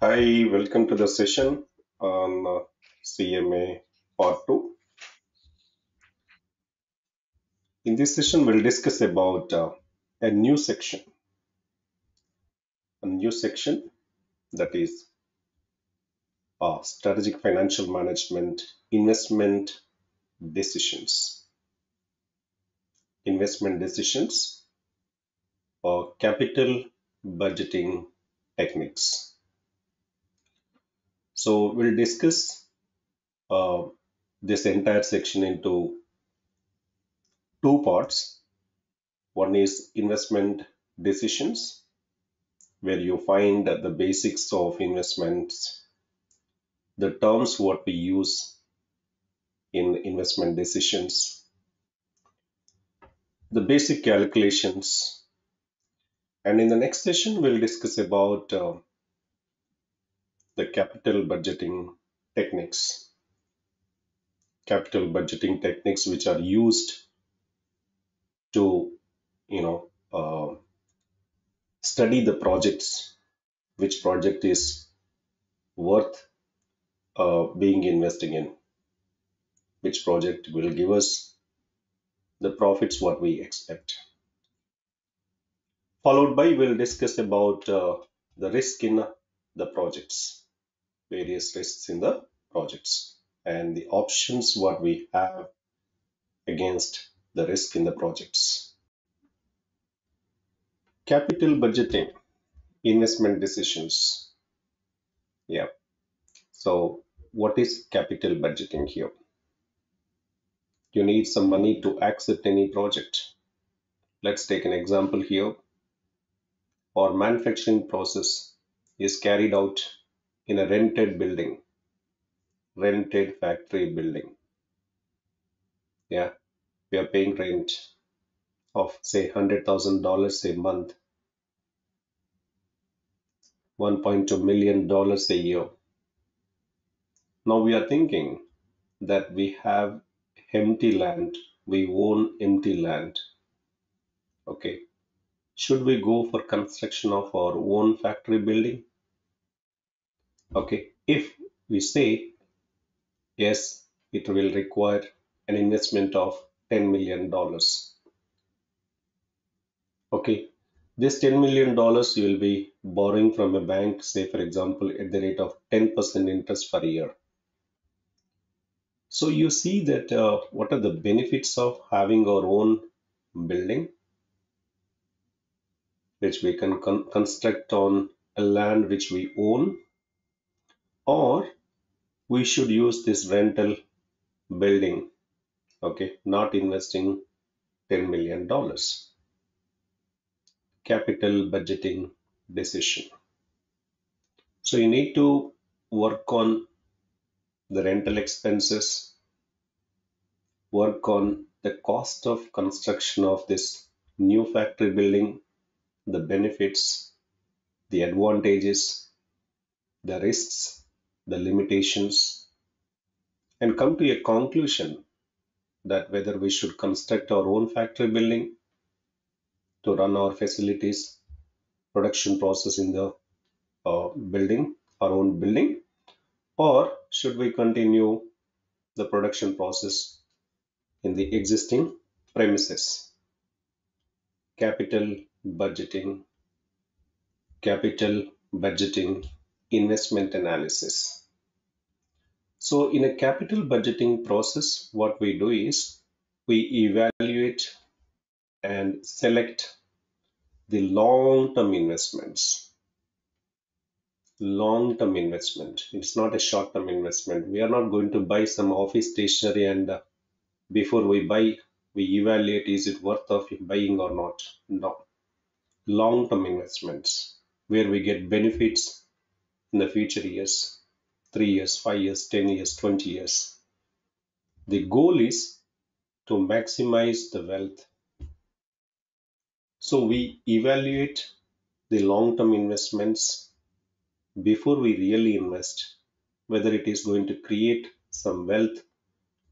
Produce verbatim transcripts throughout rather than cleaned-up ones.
Hi, welcome to the session on uh, C M A part two. In this session, we'll discuss about uh, a new section, a new section that is uh, strategic financial management, investment decisions, investment decisions or capital budgeting techniques. So we'll discuss uh, this entire section into two parts. One is investment decisions, where you find the basics of investments, the terms what we use in investment decisions, the basic calculations. And in the next session, we'll discuss about uh, the capital budgeting techniques, capital budgeting techniques which are used to, you know, uh, study the projects, which project is worth uh, being investing in, which project will give us the profits what we expect. Followed by, we'll discuss about uh, the risk in the projects, various risks in the projects and the options what we have against the risk in the projects. Capital budgeting, investment decisions. Yeah. So what is capital budgeting here? You need some money to accept any project. Let's take an example here. Our manufacturing process is carried out in a rented building, rented factory building. Yeah, we are paying rent of say one hundred thousand dollars a month, one point two million dollars a year. Now we are thinking that we have empty land, we own empty land. Okay, should we go for construction of our own factory building? Okay, if we say yes, it will require an investment of ten million dollars. Okay, this ten million dollars you will be borrowing from a bank, say for example at the rate of ten percent interest per year. So you see that uh, what are the benefits of having our own building, which we can con construct on a land which we own, or we should use this rental building, okay, not investing ten million dollars. Capital budgeting decision. So you need to work on the rental expenses, work on the cost of construction of this new factory building, the benefits, the advantages, the risks, the limitations, and come to a conclusion that whether we should construct our own factory building to run our facilities, production process in the uh, building, our own building, or should we continue the production process in the existing premises. Capital budgeting, capital budgeting, investment analysis. So in a capital budgeting process, what we do is we evaluate and select the long-term investments. Long-term investment. It's not a short-term investment. We are not going to buy some office stationery and uh, before we buy, we evaluate is it worth of buying or not. No. Long-term investments where we get benefits in the future years, three years, five years, ten years, twenty years. The goal is to maximize the wealth. So we evaluate the long-term investments before we really invest, whether it is going to create some wealth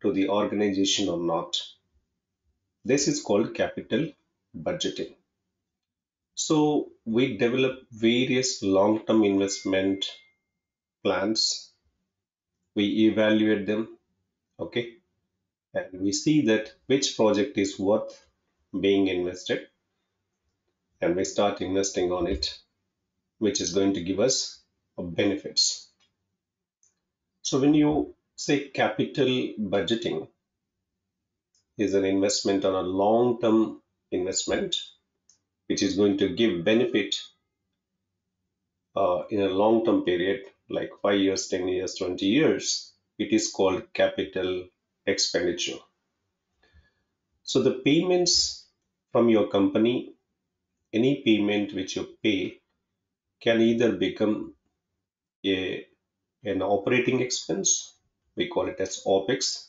to the organization or not. This is called capital budgeting. So we develop various long-term investment plans, we evaluate them, okay, and we see that which project is worth being invested, and we start investing on it, which is going to give us benefits. So when you say capital budgeting is an investment on a long-term investment, which is going to give benefit uh, in a long-term period, like five years, ten years, twenty years, it is called capital expenditure. So the payments from your company, any payment which you pay, can either become a, an operating expense, we call it as OPEX,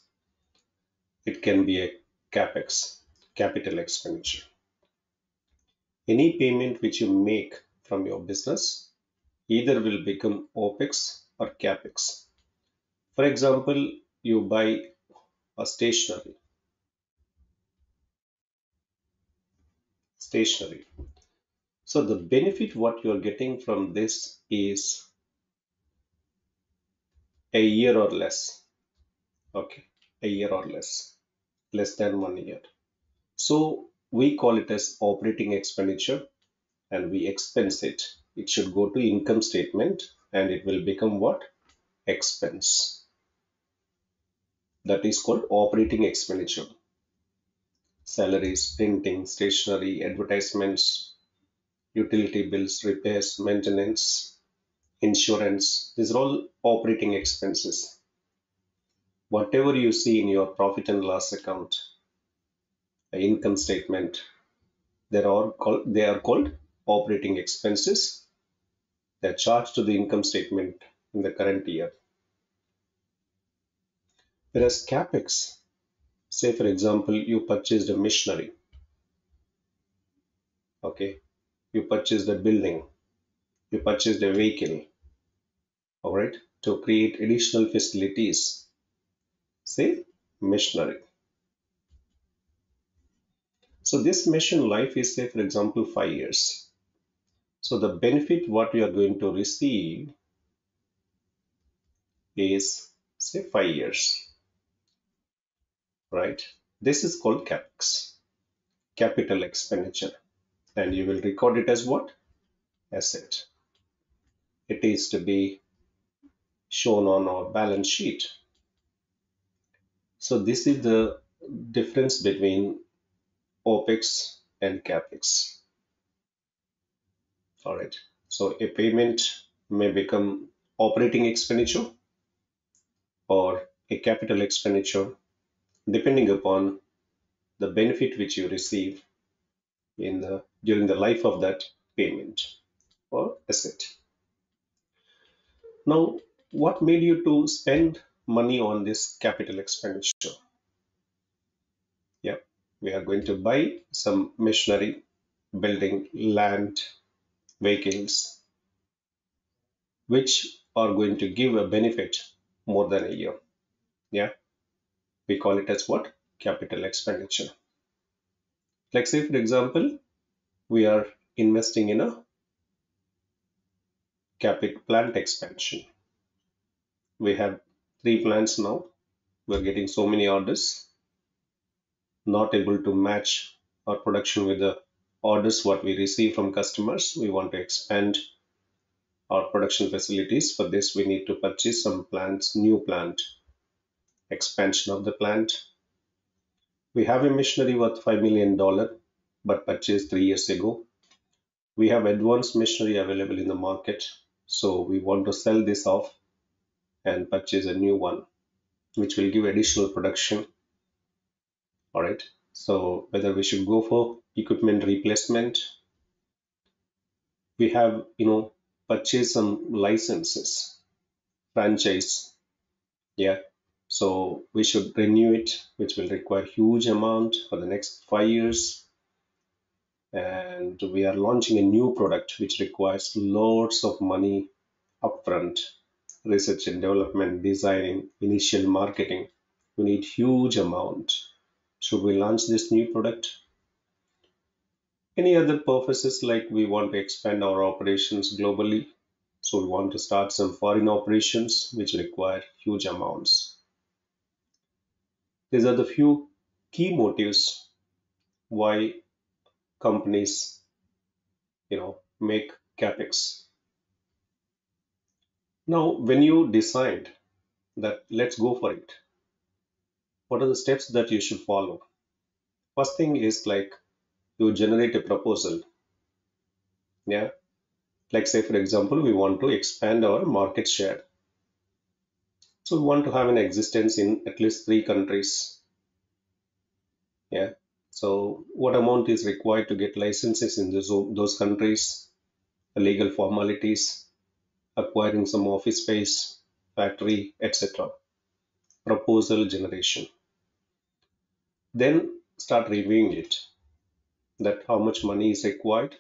it can be a CAPEX, capital expenditure. Any payment which you make from your business either will become OPEX or CAPEX. For example, you buy a stationery, stationery. So the benefit what you are getting from this is a year or less, okay, a year or less, less than one year. So we call it as operating expenditure and we expense it. It should go to income statement and it will become what? Expense. That is called operating expenditure. Salaries, printing, stationery, advertisements, utility bills, repairs, maintenance, insurance, these are all operating expenses. Whatever you see in your profit and loss account, income statement, they are called, they are called operating expenses. They are charged to the income statement in the current year. Whereas CAPEX, say for example, you purchased a machinery, okay, you purchased a building, you purchased a vehicle, all right, to create additional facilities, say machinery. So this mission life is, say for example, five years. So the benefit what we are going to receive is, say, five years, right? This is called CAPEX, capital expenditure, and you will record it as what? Asset. It is to be shown on our balance sheet. So this is the difference between OPEX and CAPEX. All right. So a payment may become operating expenditure or a capital expenditure, depending upon the benefit which you receive in the during the life of that payment or asset. Now, what made you to spend money on this capital expenditure? Yeah. We are going to buy some machinery, building, land, vehicles, which are going to give a benefit more than a year. Yeah, we call it as what? Capital expenditure. Like say, for example, we are investing in a capital plant expansion. We have three plants now. We're getting so many orders, not able to match our production with the orders what we receive from customers. We want to expand our production facilities. For this, we need to purchase some plants, new plant, expansion of the plant. We have a machinery worth five million dollars, but purchased three years ago. We have advanced machinery available in the market, so we want to sell this off and purchase a new one, which will give additional production. All right, so whether we should go for equipment replacement, we have, you know, purchased some licenses, franchise, yeah, so we should renew it, which will require huge amount for the next five years. And we are launching a new product, which requires lots of money upfront, research and development, designing, initial marketing. We need huge amount. Should we launch this new product? Any other purposes like we want to expand our operations globally So we want to start some foreign operations which require huge amounts. These are the few key motives why companies, you know, make CAPEX. Now, when you decide that let's go for it, what are the steps that you should follow? First thing is like you generate a proposal. Yeah. Like say, for example, we want to expand our market share. So we want to have an existence in at least three countries. Yeah. So what amount is required to get licenses in those, those countries, the legal formalities, acquiring some office space, factory, et cetera. Proposal generation. Then start reviewing it, that how much money is required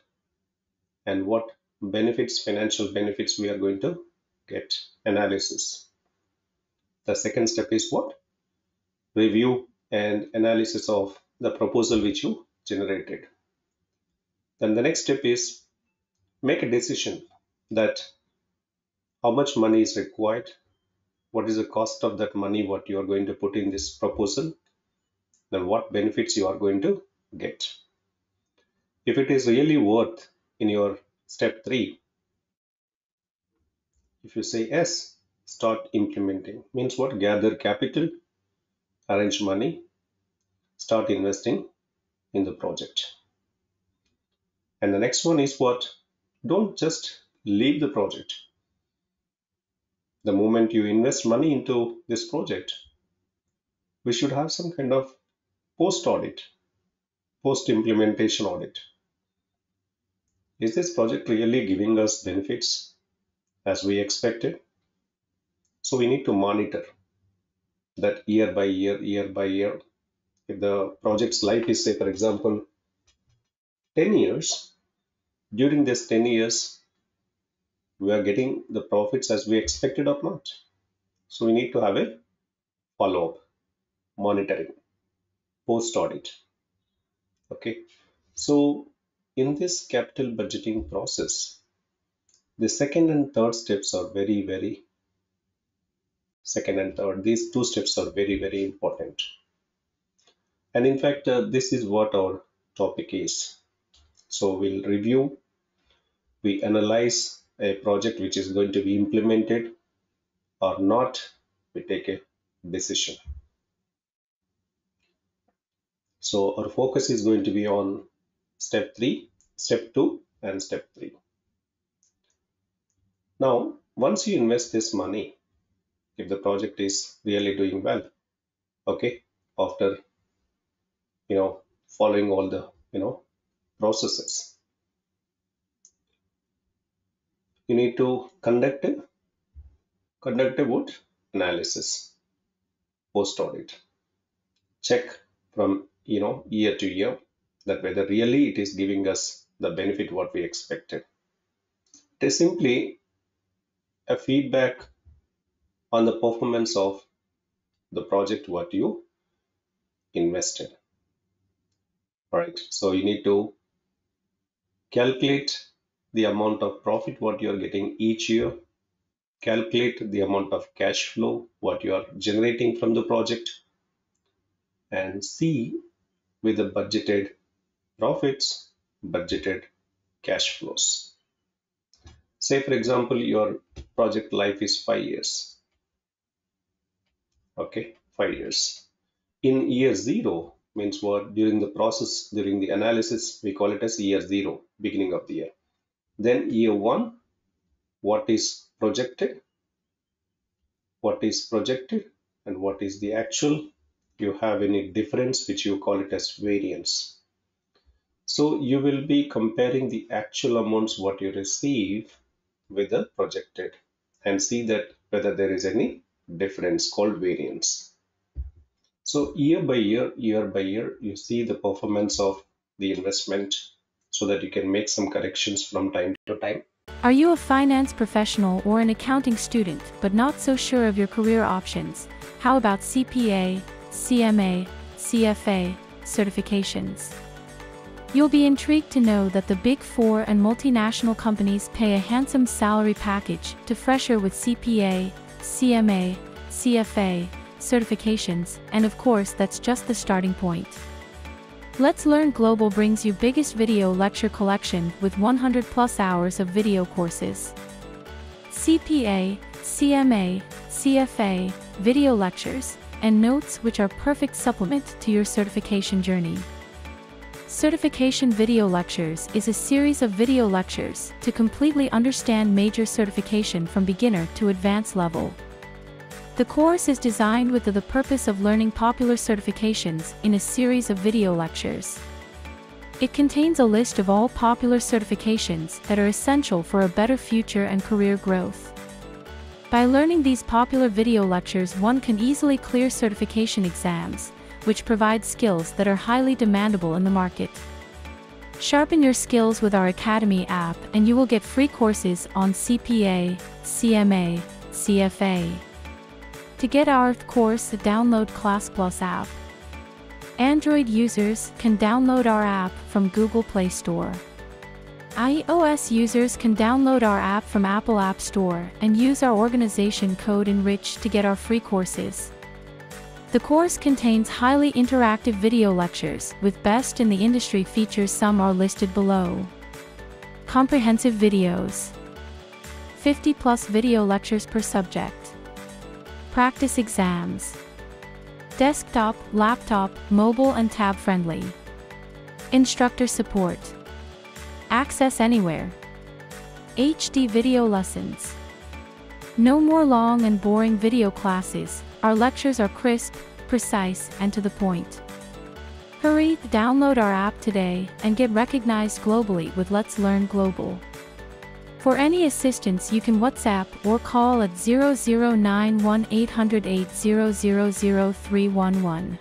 and what benefits, financial benefits we are going to get, analysis. The second step is what? Review and analysis of the proposal which you generated. Then the next step is make a decision that how much money is required, what is the cost of that money, what you are going to put in this proposal, then what benefits you are going to get. If it is really worth in your step three, if you say yes, start implementing. Means what? Gather capital, arrange money, start investing in the project. And the next one is what? Don't just leave the project. The moment you invest money into this project, we should have some kind of post-audit, post-implementation audit. Is this project really giving us benefits as we expected? So we need to monitor that year by year, year by year. If the project's life is, say, for example, ten years, during this ten years, we are getting the profits as we expected or not. So we need to have a follow-up, monitoring, post-audit. Okay, so in this capital budgeting process, the second and third steps are very, very, second and third, these two steps are very, very important. And in fact, uh, this is what our topic is. So we'll review, we analyze a project which is going to be implemented or not, we take a decision. So our focus is going to be on step three, step two, and step three. Now, once you invest this money, if the project is really doing well, okay, after, you know, following all the, you know, processes, you need to conduct a, conduct a what? Analysis, post-audit, check from, you know, year to year, that whether really it is giving us the benefit what we expected. It is simply a feedback on the performance of the project what you invested. All right, so you need to calculate the amount of profit what you are getting each year, calculate the amount of cash flow what you are generating from the project, and see with the budgeted profits, budgeted cash flows. Say, for example, your project life is five years. Okay, five years. In year zero, means what? During the process, during the analysis, we call it as year zero, beginning of the year. Then year one, what is projected? What is projected and what is the actual? You have any difference, which you call it as variance. So you will be comparing the actual amounts what you receive with the projected and see that whether there is any difference, called variance. So year by year, year by year, you see the performance of the investment so that you can make some corrections from time to time. Are you a finance professional or an accounting student but not so sure of your career options? How about C P A, C M A, C F A certifications? You'll be intrigued to know that the Big Four and multinational companies pay a handsome salary package to freshers with C P A, C M A, C F A, certifications, and of course that's just the starting point. Let's Learn Global brings you biggest video lecture collection with one hundred plus hours of video courses. C P A, C M A, C F A, video lectures, and notes which are perfect supplement to your certification journey. Certification Video Lectures is a series of video lectures to completely understand major certification from beginner to advanced level. The course is designed with the purpose of learning popular certifications in a series of video lectures. It contains a list of all popular certifications that are essential for a better future and career growth. By learning these popular video lectures, one can easily clear certification exams, which provide skills that are highly demandable in the market. Sharpen your skills with our Academy app and you will get free courses on C P A, C M A, C F A. To get our course, download ClassPlus app. Android users can download our app from Google Play Store. iOS users can download our app from Apple App Store and use our organization code ENRICH to get our free courses. The course contains highly interactive video lectures with best in the industry features. Some are listed below. Comprehensive videos. fifty plus video lectures per subject. Practice exams. Desktop, laptop, mobile and tab friendly. Instructor support. Access anywhere. H D video lessons. No more long and boring video classes. Our lectures are crisp, precise, and to the point. Hurry, download our app today and get recognized globally with Let's Learn Global. For any assistance, you can WhatsApp or call at zero zero nine one eight zero zero eight zero zero zero three one one.